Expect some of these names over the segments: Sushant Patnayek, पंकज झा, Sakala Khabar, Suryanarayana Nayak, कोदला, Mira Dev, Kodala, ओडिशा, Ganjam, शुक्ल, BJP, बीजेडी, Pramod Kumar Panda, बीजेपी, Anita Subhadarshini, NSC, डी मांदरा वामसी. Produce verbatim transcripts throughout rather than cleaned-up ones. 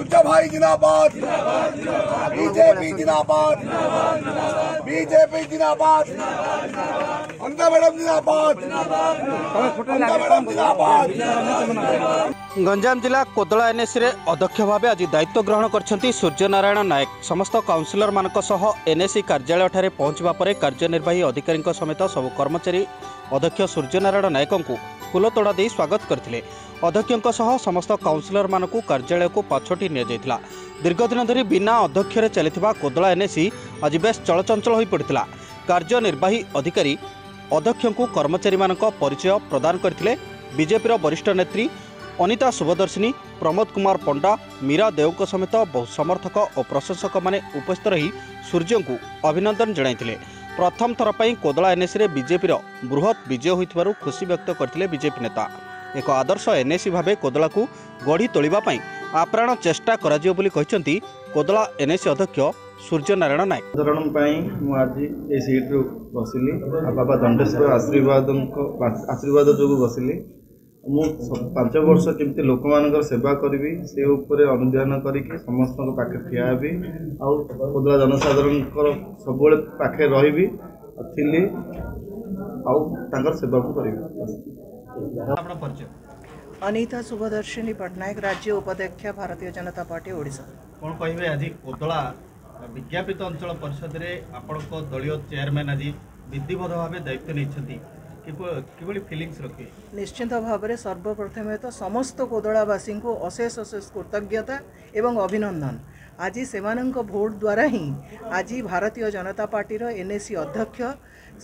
सुच्चा भाई जिंदाबाद, बीजेपी जिंदाबाद, बीजेपी जिंदाबाद, अनिता मैडम जिंदाबाद, अनिता मैडम जिंदाबाद। गंजाम जिला कोदला एनएससी रे अध्यक्ष भाव आज दायित्व ग्रहण करछंती सूर्यनारायण नायक। समस्त काउंसिलर मानक सह एनएससी कार्यालय ठारे पहुंचबा परे कार्यनिर्वाही अधिकारी समेत सब कर्मचारी अध्यक्ष सूर्यनारायण नायक फूलतोड़ा दे स्वागत करथिले। अध्यक्षों सह समस्त काउंसिलर मानक कार्यालय को पाछोटी ने जायतिला। दीर्घ दिन धरी बिना अध्यक्षरे चलिथिबा कोदला एनएससी आज बेस चलचंचल होई पड़िथिला। कार्यनिर्वाही अधिकारी अध्यक्षों को कर्मचारी मानक परिचय प्रदान करथिले। बीजेपीर वरिष्ठ नेत्री अनिता सुभदर्शिनी, प्रमोद कुमार पंडा, मीरा देव समेत बहु समर्थक और प्रशंसक माने उपस्थित रही सूर्य को अभिनंदन जणाइथिले। प्रथम थर पर कोदला एनएससी रे बीजेपीर बृहत विजय होइथिबारु खुशी व्यक्त करथिले बीजेपी नेता। एक आदर्श एनएससी भावे कोदला को गढ़ी तोलिबा पई आप्राण चेष्टा कराजियो बोली कहिसंती कोदला एनएससी अध्यक्ष सूर्यनारायण नायक। उदाहरण पई मु आज ए सीट रो बसिली बाबा दंडेश्वर आशीर्वाद आशीर्वाद जोगु बसिली। मु पांच वर्ष केमती लोक मानकर सेवा करी से उपर अनुदान करके समस्त पाखे ठिया हेबी आउ कोदला जनसाधारण सब पाखे रही थी आउ सेवा को करी। अनिता सुभदर्शिनी पटनायक, राज्य उपाध्यक्ष भारतीय जनता पार्टी ओडिशा। कौन कहे आज कोदला विज्ञापित अंचल परिषद रे आपनको दलीय चेयरमैन आज विधिवत भाव दायित्व नहीं फीलिंग्स रखे। निश्चिंत भाव में सर्वप्रथमे तो समस्त कोदलावासी को अशेष अशेष कृतज्ञता एवं अभिनंदन। आज से भोट द्वारा ही आज भारतीय जनता पार्टीर एनएससी अध्यक्ष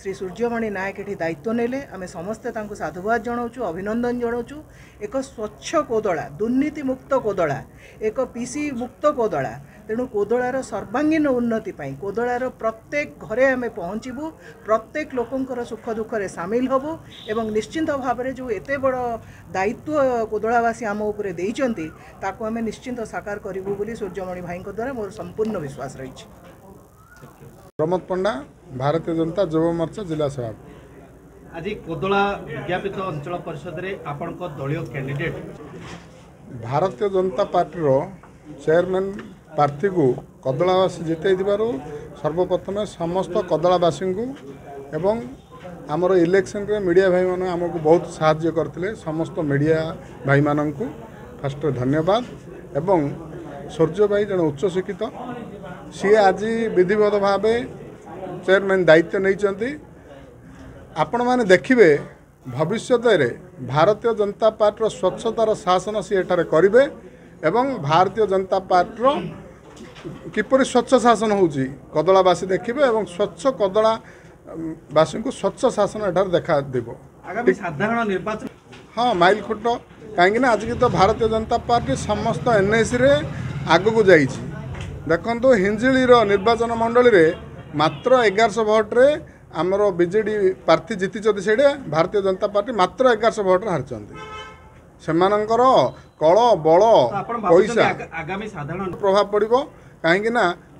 श्री सूर्यमणि नायक ये दायित्व नेले। आम समस्ते साधुवाद जनाऊँ, अभिनंदन जनाऊँ। एक स्वच्छ कोदला, दुर्नीतिमुक्त कोदला, एक पीसी मुक्त कोदला। तेणु कोदलार सर्वांगीन उन्नति पाई कोदलार प्रत्येक घरे आम पहुँचू, प्रत्येक लोकंर सुख दुखरे सामिल हबु एवं निश्चिंत भाव में जो एत बड़ दायित्व कोदलावासी आम उपरे देइचंती ताकू आम निश्चिंत साकार करिबु बोली सूर्यमणि भाई द्वारा मोर संपूर्ण विश्वास रही। प्रमोद पंडा, भारतीय जनता युवा मोर्चा जिला सभापति। आज कोदला विज्ञापित अंचल परिषद रे आपण को दलियों कैंडिडेट भारतीय जनता पार्टी रो चेयरमैन प्रार्थी को कोदलावासी जितई दिबारु सर्वप्रथम समस्त कोदलावासी को एवं हमरो इलेक्शन रे मीडिया भाई माने हमको बहुत सहायता करथिले। समस्त मीडिया भाई मानन को फर्स्ट धन्यवाद। एवं सूर्य भाई जन उच्च शिक्षित सी आज विधिवत भाव चेयरमैन दायित्व नहीं आपण मैंने देखिए भविष्य में भारतीय जनता पार्टी स्वच्छतार शासन सी एठार करेंगे एवं भारतीय जनता पार्टी किपर स्वच्छ शासन होउची कोदलावासी देखिए एवं स्वच्छ कोदलावासी को स्वच्छ शासन एठार देखा देबो। आगामी साधारण निर्वाचन हाँ माइल खुट कहीं आज की तो भारतीय जनता पार्टी समस्त एनएससी रे आग को जाइए। देखो हिंजिली निर्वाचन मंडल रे मात्र एगारश भोट्रे आमर बीजेडी प्रार्थी जीति से भारतीय जनता पार्टी मात्र एगारश भोट्रे हारिचंती। सेमानंकर कल बल पैसा आगामी साधारण प्रभाव पड़ो कहीं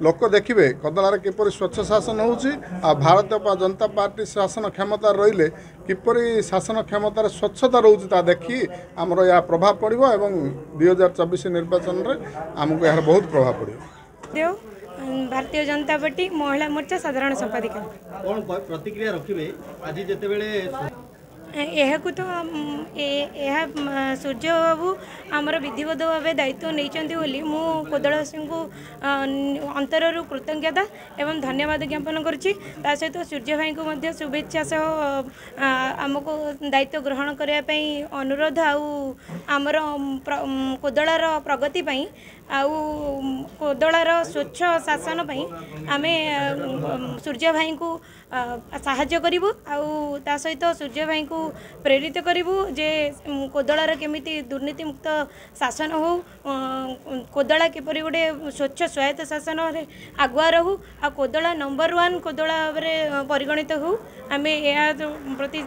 लोक देखिए कोदलार किपर स्वच्छ शासन होउची आ भारतीय जनता पार्टी शासन क्षमता रहिले किपर शासन क्षमतार स्वच्छता रोची ता देखी आमर या प्रभाव पड़ो एवं दुई हजार चौबीस निर्वाचन रे आमको यार बहुत प्रभाव पड़ो। भारतीय जनता पार्टी महिला मोर्चा साधारण संपादिका कौन प्रतिक्रिया रखिबे आज जते बेले यह तो सूर्य बाबू आमर विधिवत भाव दायित्व नहीं कोदलावासी को अंतरु कृतज्ञता एवं धन्यवाद ज्ञापन करुच्ची। ता सहित सूर्य भाई को शुभेच्छा सह आमको दायित्व ग्रहण करने अनुरोध आमर कोदलार प्रगति कोदलार स्वच्छ शासन आम सूर्य भाई को साहाय्य करूँ आ सहित सूर्य भाई को प्रेरित करूँ जे कोदलार केमिति दुर्नीतिमुक्त शासन हो, कोदला किपर गोटे स्वच्छ स्वायत्त शासन आगुआ रहू आ कोदला नंबर वन कोदला भावे परिगणित हो। आम या प्रति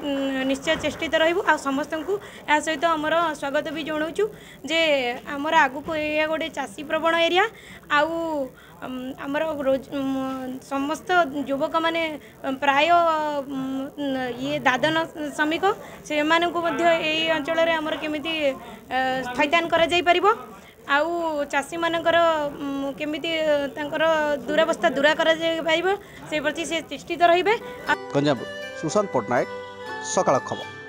निश्चय चेष्टित रहू आ समस्त को या सहित आमर स्वागत भी जनाऊँ जे आमर आगू को यह गोटे चाषी प्रवण एरिया आउ आमर रोज समस्त युवक मैंने प्राय ये दादन श्रमिक से यही अंचल आमर केमी थैथान कर आउ चाषी मानकर केमिति तांकर दुरावस्था दूरा करा जाय पाइबो से प्रति से चेष्टित रहिबे। गंजाम सुशांत पटनायक सकाळ खबर।